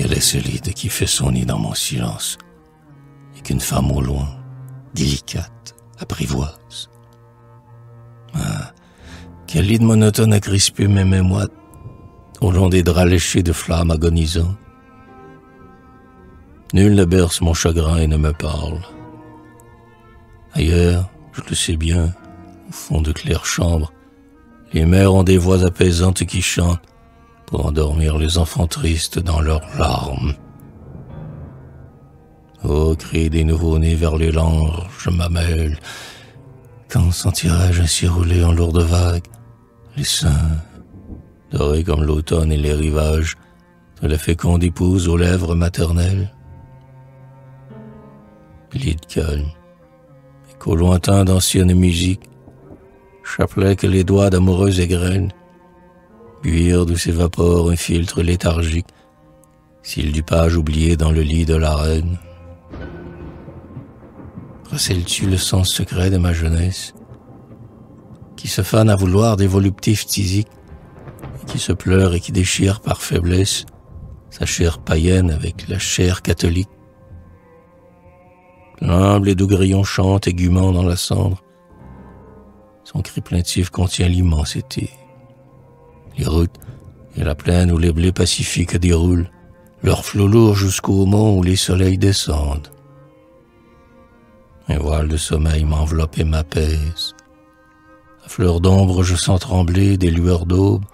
qu'elle est solide, qui fait son nid dans mon silence, et qu'une femme au loin, délicate, apprivoise. Ah, quelle lide monotone a crispé mes mémoires au long des draps léchés de flammes agonisants. Nul ne berce mon chagrin et ne me parle. Ailleurs, je le sais bien, au fond de claires chambres, les mères ont des voix apaisantes qui chantent pour endormir les enfants tristes dans leurs larmes. Ô cri des nouveaux-nés vers les larges mamelles, quand sentirai-je ainsi rouler en lourdes vagues les seins, dorés comme l'automne et les rivages de la féconde épouse aux lèvres maternelles? Lide calme, et qu'au lointain d'anciennes musiques, chapelet que les doigts d'amoureuses égrènent, buire d'où s'évapore un filtre léthargique, s'il du page oublié dans le lit de la reine. Recèles-tu le sens secret de ma jeunesse, qui se fane à vouloir des voluptifs tisiques, et qui se pleure et qui déchire par faiblesse sa chair païenne avec la chair catholique? L'humble et doux grillon chante aiguement dans la cendre. Son cri plaintif contient l'immensité. Les routes et la plaine où les blés pacifiques déroulent leurs flots lourds jusqu'au mont où les soleils descendent. Un voile de sommeil m'enveloppe et m'apaise. À fleur d'ombre, je sens trembler des lueurs d'aube.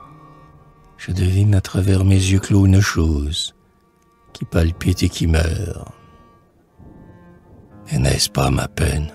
Je devine à travers mes yeux clos une chose qui palpite et qui meurt. Et n'est-ce pas ma peine ?